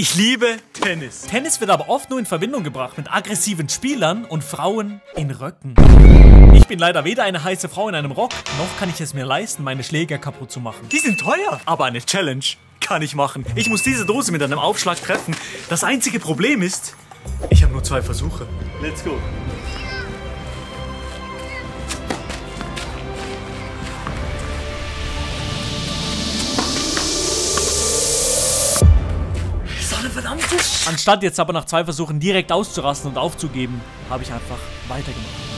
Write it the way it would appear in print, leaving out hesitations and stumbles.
Ich liebe Tennis. Tennis wird aber oft nur in Verbindung gebracht mit aggressiven Spielern und Frauen in Röcken. Ich bin leider weder eine heiße Frau in einem Rock, noch kann ich es mir leisten, meine Schläger kaputt zu machen. Die sind teuer, aber eine Challenge kann ich machen. Ich muss diese Dose mit einem Aufschlag treffen. Das einzige Problem ist, ich habe nur 2 Versuche. Let's go. Anstatt jetzt aber nach 2 Versuchen direkt auszurasten und aufzugeben, habe ich einfach weitergemacht.